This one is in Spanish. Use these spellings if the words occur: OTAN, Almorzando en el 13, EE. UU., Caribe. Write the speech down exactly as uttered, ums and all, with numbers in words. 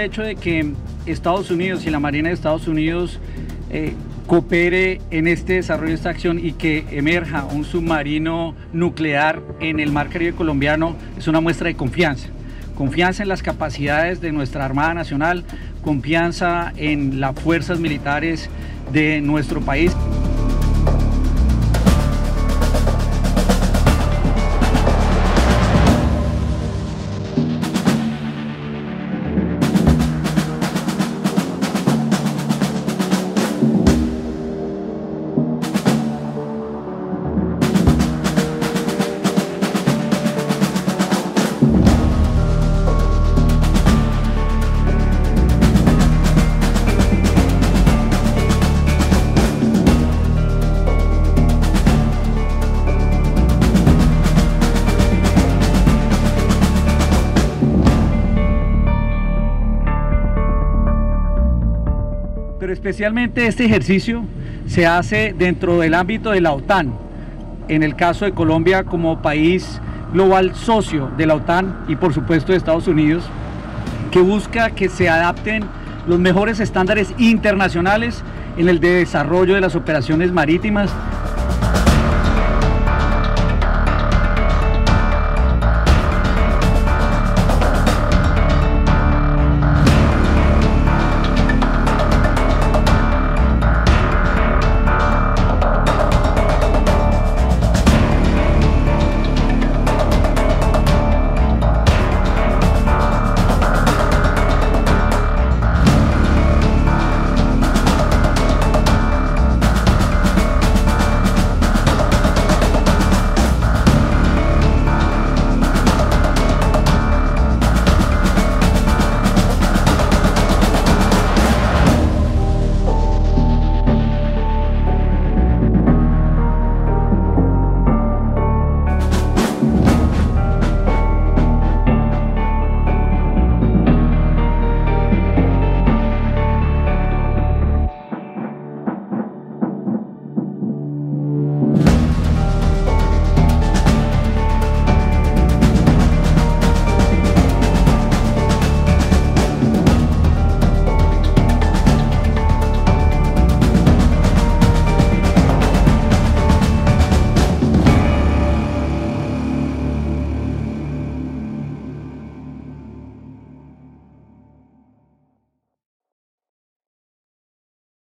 el hecho de que Estados Unidos y la Marina de Estados Unidos eh, coopere en este desarrollo de esta acción y que emerja un submarino nuclear en el mar Caribe colombiano es una muestra de confianza. Confianza en las capacidades de nuestra Armada Nacional, confianza en las fuerzas militares de nuestro país. Pero especialmente este ejercicio se hace dentro del ámbito de la OTAN, en el caso de Colombia como país global socio de la OTAN y por supuesto de Estados Unidos, que busca que se adapten los mejores estándares internacionales en el de desarrollo de las operaciones marítimas.